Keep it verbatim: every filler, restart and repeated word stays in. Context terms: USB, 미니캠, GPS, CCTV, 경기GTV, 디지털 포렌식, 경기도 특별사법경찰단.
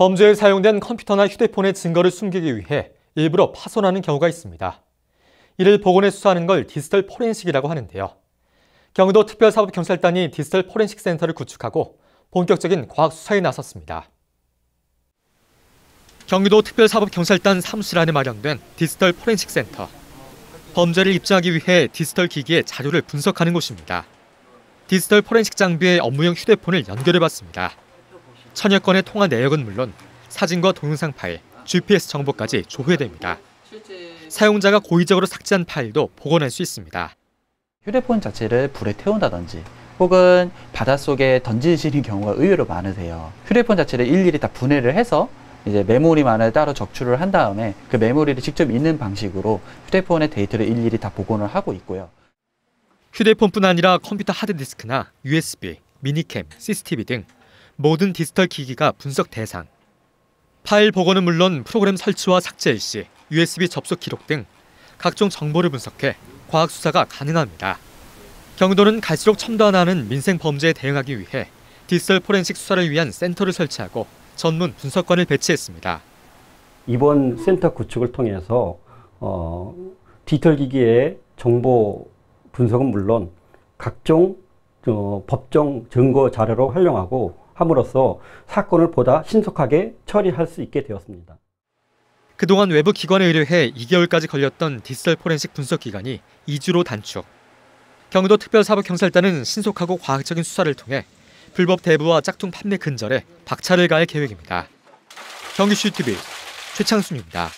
범죄에 사용된 컴퓨터나 휴대폰의 증거를 숨기기 위해 일부러 파손하는 경우가 있습니다. 이를 복원해 수사하는 걸 디지털 포렌식이라고 하는데요. 경기도 특별사법경찰단이 디지털 포렌식 센터를 구축하고 본격적인 과학 수사에 나섰습니다. 경기도 특별사법경찰단 사무실 안에 마련된 디지털 포렌식 센터. 범죄를 입증하기 위해 디지털 기기의 자료를 분석하는 곳입니다. 디지털 포렌식 장비에 업무용 휴대폰을 연결해봤습니다. 천여 건의 통화 내역은 물론 사진과 동영상 파일, 지피에스 정보까지 조회됩니다. 사용자가 고의적으로 삭제한 파일도 복원할 수 있습니다. 휴대폰 자체를 불에 태운다든지 혹은 바닷속에 던지시는 경우가 의외로 많으세요. 휴대폰 자체를 일일이 다 분해를 해서 이제 메모리만을 따로 적출을 한 다음에 그 메모리를 직접 읽는 방식으로 휴대폰의 데이터를 일일이 다 복원을 하고 있고요. 휴대폰뿐 아니라 컴퓨터 하드디스크나 유에스비, 미니캠, 씨씨티비 등 모든 디지털 기기가 분석 대상. 파일 복원은 물론 프로그램 설치와 삭제 일시, 유에스비 접속 기록 등 각종 정보를 분석해 과학 수사가 가능합니다. 경기도는 갈수록 첨단화하는 민생 범죄에 대응하기 위해 디지털 포렌식 수사를 위한 센터를 설치하고 전문 분석관을 배치했습니다. 이번 센터 구축을 통해서 어, 디지털 기기의 정보 분석은 물론 각종 어, 법정 증거 자료로 활용하고 함으로써 사건을 보다 신속하게 처리할 수 있게 되었습니다. 그동안 외부 기관에 의뢰해 이 개월까지 걸렸던 디지털 포렌식 분석 기간이 이 주로 단축. 경기도 특별사법경찰단은 신속하고 과학적인 수사를 통해 불법 대부와 짝퉁 판매 근절에 박차를 가할 계획입니다. 경기지티비 최창순입니다.